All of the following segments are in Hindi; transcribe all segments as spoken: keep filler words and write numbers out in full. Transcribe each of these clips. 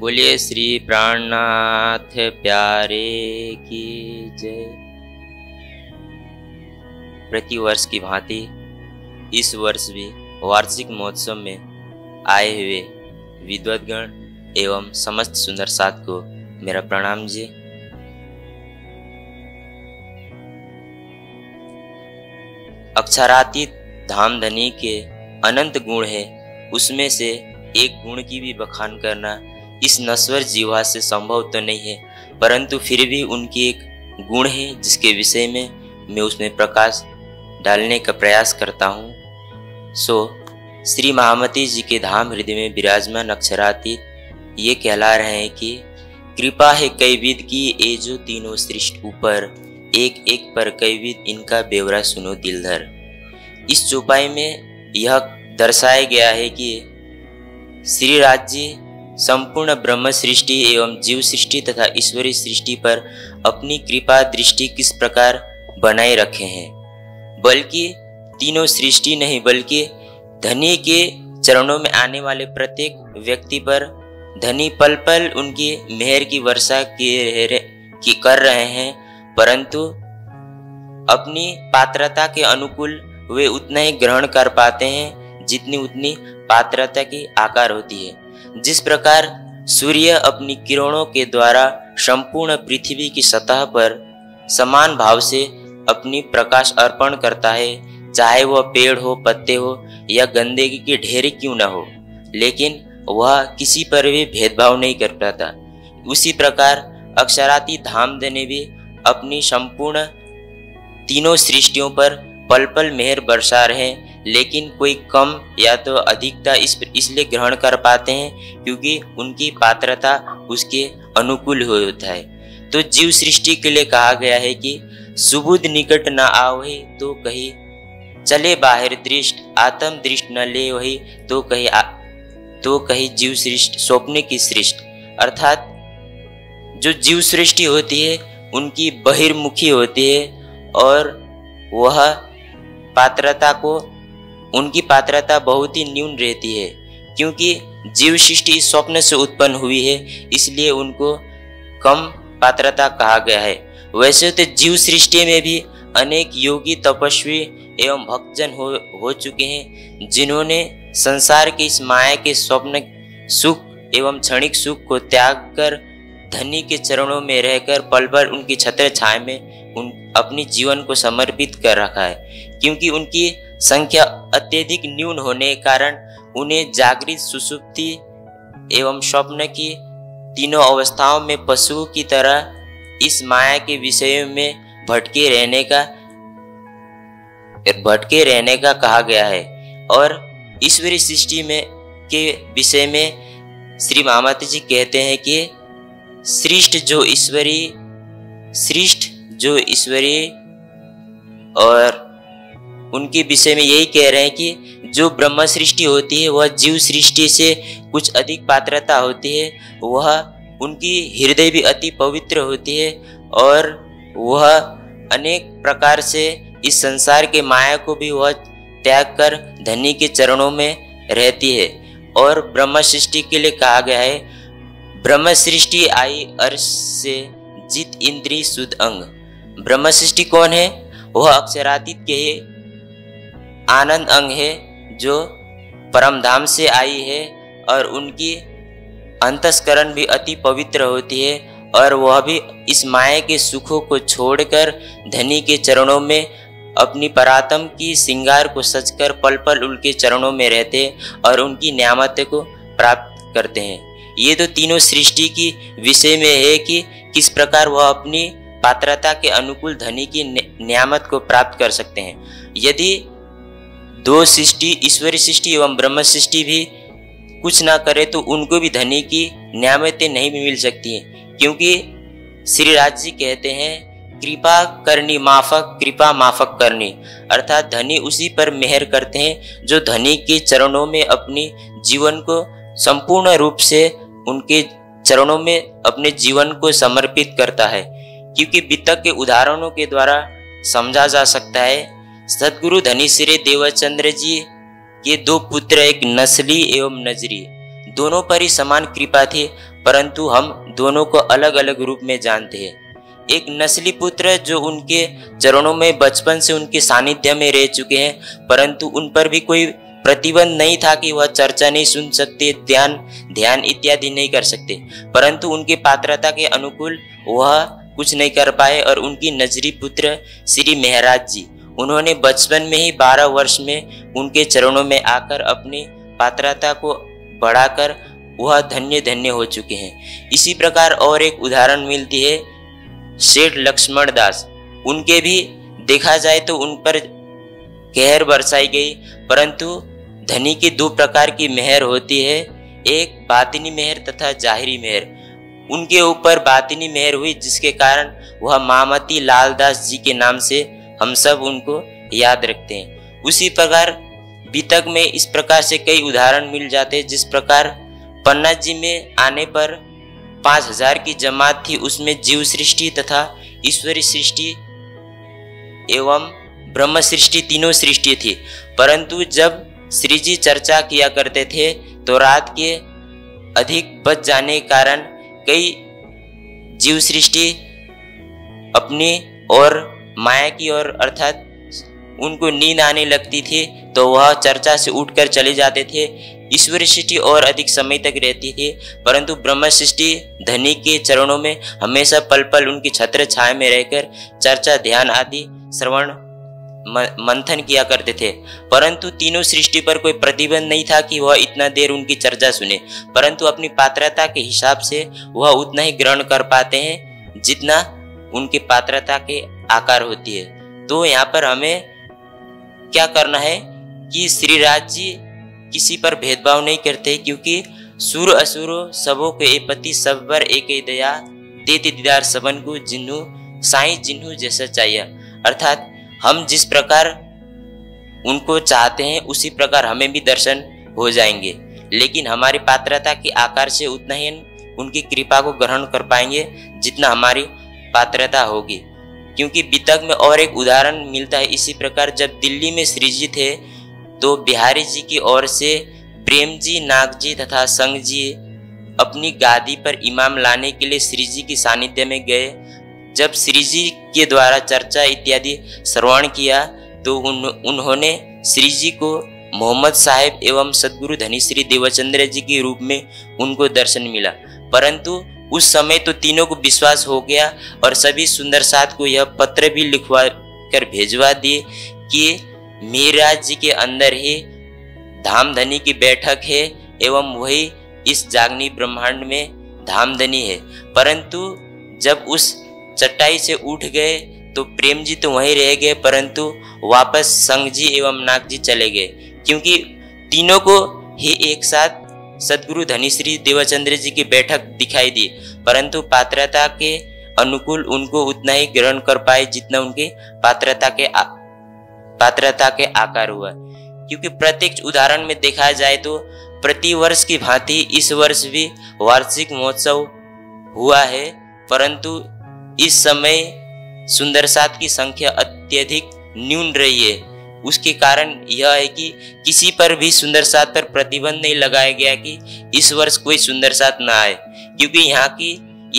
बोलिए श्री प्राणनाथ प्यारे की जय। प्रति वर्ष की भांति इस वर्ष भी वार्षिक महोत्सव में आए हुए विद्वद्गण एवं समस्त सुंदर साथ को मेरा प्रणाम जी। अक्षरातीत धामधनी के अनंत गुण है, उसमें से एक गुण की भी बखान करना इस नश्वर जीवा से संभव तो नहीं है, परंतु फिर भी उनकी एक गुण है जिसके विषय में मैं उसमें प्रकाश डालने का प्रयास करता हूँ। सो श्री महामती जी के धाम हृदय में विराजमान अक्षरातीत ये कहला रहे हैं कि कृपा है कैविद की ए जो तीनों सृष्ट ऊपर, एक एक पर कैविद इनका बेवरा सुनो दिलधर। इस चौपाई में यह दर्शाया गया है कि श्री राज जी संपूर्ण ब्रह्म सृष्टि एवं जीव सृष्टि तथा ईश्वरीय सृष्टि पर अपनी कृपा दृष्टि किस प्रकार बनाए रखे हैं, बल्कि तीनों सृष्टि नहीं बल्कि धनी के चरणों में आने वाले प्रत्येक व्यक्ति पर धनी पल पल उनकी मेहर की वर्षा की कर रहे हैं, परंतु अपनी पात्रता के अनुकूल वे उतना ही ग्रहण कर पाते हैं जितनी उतनी पात्रता की आकार होती है। जिस प्रकार सूर्य अपनी किरणों के द्वारा संपूर्ण पृथ्वी की सतह पर समान भाव से अपनी प्रकाश अर्पण करता है, चाहे वह पेड़ हो, पत्ते हो या गंदगी के ढेर क्यों न हो, लेकिन वह किसी पर भी भेदभाव नहीं कर पाता, उसी प्रकार अक्षराती धामधनी भी अपनी संपूर्ण तीनों सृष्टियों पर पल पल मेहर बरसा रहे, लेकिन कोई कम या तो अधिकता इस इसलिए ग्रहण कर पाते हैं क्योंकि उनकी पात्रता उसके अनुकूल होता है। तो जीव सृष्टि के लिए कहा गया है कि सुबुद निकट न आवहि तो कहीं चले बाहर दृष्ट, आत्म दृष्ट न ले वही तो कहीं तो कहीं जीव सृष्टि स्वप्न की सृष्टि, अर्थात जो जीव सृष्टि होती है उनकी बहिर्मुखी होती है और वह पात्रता को उनकी पात्रता बहुत ही न्यून रहती है, क्योंकि जीव सृष्टि स्वप्न से उत्पन्न हुई है इसलिए उनको कम पात्रता कहा गया है। वैसे तो जीव सृष्टि में भी अनेक योगी तपस्वी एवं भक्तजन हो हो चुके हैं जिन्होंने संसार के इस माया के स्वप्न सुख एवं क्षणिक सुख को त्याग कर धनी के चरणों में रहकर पल भर उनकी छत्र छाया में उन अपनी जीवन को समर्पित कर रखा है, क्योंकि उनकी संख्या अत्यधिक न्यून होने के कारण उन्हें जागृत सुसुप्ति एवं स्वप्न की तीनों अवस्थाओं में पशुओं की तरह इस माया के विषयों में भटके रहने का भटके रहने का कहा गया है। और ईश्वरीय सृष्टि में के विषय में श्री महामती जी कहते हैं कि श्रेष्ठ जो ईश्वरीय श्रेष्ठ जो ईश्वरीय और उनके विषय में यही कह रहे हैं कि जो ब्रह्म सृष्टि होती है वह जीव सृष्टि से कुछ अधिक पात्रता होती है, वह उनकी हृदय भी अति पवित्र होती है और वह अनेक प्रकार से इस संसार के माया को भी वह त्याग कर धनी के चरणों में रहती है। और ब्रह्म सृष्टि के लिए कहा गया है ब्रह्म सृष्टि आई अर्श से जित इंद्रिय सुद अंग। ब्रह्म सृष्टि कौन है? वह अक्षरातीत के आनंद अंग है जो परमधाम से आई है और उनकी अंतस्करण भी अति पवित्र होती है और वह भी इस माया के सुखों को छोड़कर धनी के चरणों में अपनी परातम की श्रृंगार को सजकर पल पल उनके चरणों में रहते हैं और उनकी न्यामतें को प्राप्त करते हैं। ये तो तीनों सृष्टि की विषय में है कि किस प्रकार वह अपनी पात्रता के अनुकूल धनी की न्यामत को प्राप्त कर सकते हैं। यदि दो सृष्टि ईश्वरीय सृष्टि एवं ब्रह्म सृष्टि भी कुछ ना करे तो उनको भी धनी की न्यामतें नहीं मिल सकती हैं, क्योंकि श्री राज जी कहते हैं कृपा करनी माफक कृपा माफक करनी, अर्थात धनी उसी पर मेहर करते हैं जो धनी के चरणों में अपनी जीवन को संपूर्ण रूप से उनके चरणों में अपने जीवन को समर्पित करता है, क्योंकि वितक के उदाहरणों के द्वारा समझा जा सकता है। सदगुरु धनी श्री देवचंद्र जी के दो पुत्र, एक नस्ली एवं नजरी, दोनों पर ही समान कृपा थी परंतु हम दोनों को अलग अलग रूप में जानते हैं। एक नस्ली पुत्र जो उनके चरणों में बचपन से उनके सानिध्य में रह चुके हैं, परंतु उन पर भी कोई प्रतिबंध नहीं था कि वह चर्चा नहीं सुन सकते, ध्यान ध्यान इत्यादि नहीं कर सकते, परंतु उनकी पात्रता के अनुकूल वह कुछ नहीं कर पाए। और उनकी नजरी पुत्र श्री मेहरराज जी, उन्होंने बचपन में ही बारह वर्ष में उनके चरणों में आकर अपनी पात्रता को बढ़ाकर वह धन्य धन्य हो चुके हैं। इसी प्रकार और एक उदाहरण मिलती है शेठ लक्ष्मण दास, उनके भी देखा जाए तो उन पर कहर बरसाई गई, परंतु धनी की दो प्रकार की मेहर होती है, एक बातिनी मेहर तथा जाहिरी मेहर। उनके ऊपर बातिनी मेहर हुई जिसके कारण वह मामती लाल दास जी के नाम से हम सब उनको याद रखते हैं। उसी प्रकार बीतक में इस प्रकार से कई उदाहरण मिल जाते हैं। जिस प्रकार पन्ना जी में आने पर पाँच हजार की जमात थी, उसमें जीव सृष्टि तथा ईश्वरी सृष्टि एवं ब्रह्म सृष्टि तीनों सृष्टि थी, परंतु जब श्री जी चर्चा किया करते थे तो रात के अधिक बच जाने के कारण कई जीव सृष्टि अपनी और माया की ओर अर्थात उनको नींद आने लगती थी तो वह चर्चा से उठकर चले जाते थे। ईश्वर सृष्टि और अधिक समय तक रहती थी, परंतु ब्रह्म सृष्टि धनी के चरणों में हमेशा पल पल उनकी छत्र छाया में रहकर चर्चा ध्यान आदि श्रवण मंथन किया करते थे, परंतु तीनों सृष्टि पर कोई प्रतिबंध नहीं था कि वह इतना देर उनकी चर्चा सुने, परंतु अपनी पात्रता के हिसाब से वह उतना ही ग्रहण कर पाते हैं जितना उनकी पात्रता के आकार होती है। तो यहाँ पर हमें क्या करना है कि श्री राज जी किसी पर भेदभाव नहीं करते, क्योंकि सुर असुरो सबों के ए पति सब पर एक ही दया देते दीदार सबन को जिन्हू साई जिन्हू जैसा चाहिए, अर्थात हम जिस प्रकार उनको चाहते हैं उसी प्रकार हमें भी दर्शन हो जाएंगे, लेकिन हमारी पात्रता के आकार से उतना ही उनकी कृपा को ग्रहण कर पाएंगे जितना हमारी पात्रता होगी। क्योंकि बीतक में और एक उदाहरण मिलता है। इसी प्रकार जब दिल्ली में श्री जी थे तो बिहारी जी की ओर से प्रेम जी, नाग जी तथा संग जी अपनी गादी पर इमाम लाने के लिए श्री जी के सानिध्य में गए। जब श्री जी के द्वारा चर्चा इत्यादि श्रवण किया तो उन, उन्होंने श्री जी को मोहम्मद साहब एवं सदगुरु धनी श्री देवचंद्र जी के रूप में उनको दर्शन मिला, परंतु उस समय तो तीनों को विश्वास हो गया और सभी सुंदर साथ को यह पत्र भी लिखवा कर भेजवा दिए कि मेहरराज जी के अंदर ही धामधनी की बैठक है एवं वही इस जागनी ब्रह्मांड में धामधनी है। परंतु जब उस चटाई से उठ गए तो प्रेम जी तो वहीं रह गए, परंतु वापस संग जी एवं नाग जी चले गए, क्योंकि तीनों को ही एक साथ सदगुरु धनी श्री देवचंद्र जी की बैठक दिखाई दी, परंतु पात्रता के अनुकूल उनको उतना ही ग्रहण कर पाए जितना उनकी पात्रता के आ, पात्रता के आकार हुआ। क्योंकि प्रत्येक उदाहरण में देखा जाए तो प्रतिवर्ष की भांति इस वर्ष भी वार्षिक महोत्सव हुआ है, परंतु इस समय सुंदरसाथ की संख्या अत्यधिक न्यून रही है। उसके कारण यह है कि किसी पर भी सुंदर साथ पर प्रतिबंध नहीं लगाया गया कि इस वर्ष कोई सुंदर साथ ना आए, क्योंकि यहाँ की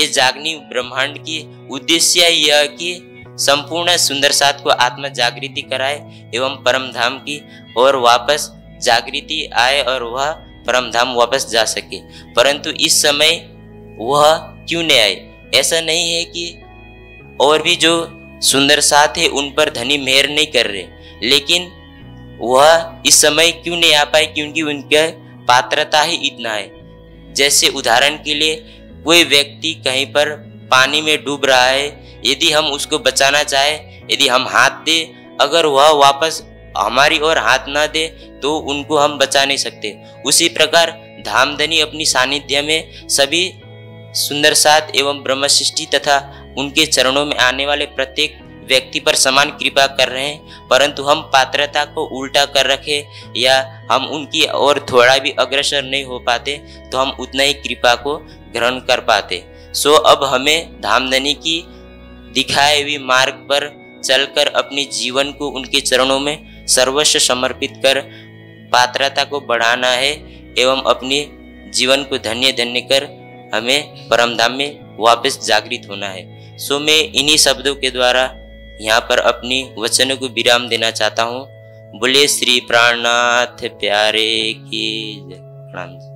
ये जागनी ब्रह्मांड की उद्देश्य यह है कि संपूर्ण सुंदर साथ को आत्म जागृति कराए एवं परम धाम की और वापस जागृति आए और वह परम धाम वापस जा सके, परंतु इस समय वह क्यों नहीं आए। ऐसा नहीं है कि और भी जो सुंदर साथ है उन पर धनी मेहर नहीं कर रहे, लेकिन वह इस समय क्यों नहीं आ पाए, क्योंकि उनका पात्रता ही इतना है। जैसे उदाहरण के लिए कोई व्यक्ति कहीं पर पानी में डूब रहा है, यदि हम उसको बचाना चाहें, यदि हम हाथ दे, अगर वह वापस हमारी ओर हाथ ना दे तो उनको हम बचा नहीं सकते। उसी प्रकार धामधनी अपनी सानिध्य में सभी सुंदर साथ एवं ब्रह्म सृष्टि तथा उनके चरणों में आने वाले प्रत्येक व्यक्ति पर समान कृपा कर रहे हैं, परंतु हम पात्रता को उल्टा कर रखे या हम उनकी और थोड़ा भी अग्रसर नहीं हो पाते तो हम उतना ही कृपा को ग्रहण कर पाते। सो अब हमें धामधनी की दिखाए हुए मार्ग पर चलकर अपने जीवन को उनके चरणों में सर्वस्व समर्पित कर पात्रता को बढ़ाना है एवं अपने जीवन को धन्य धन्य कर हमें परमधाम में वापस जागृत होना है। सो मैं इन्हीं शब्दों के द्वारा यहाँ पर अपनी वचनों को विराम देना चाहता हूँ। बोले श्री प्राणनाथ प्यारे की जय।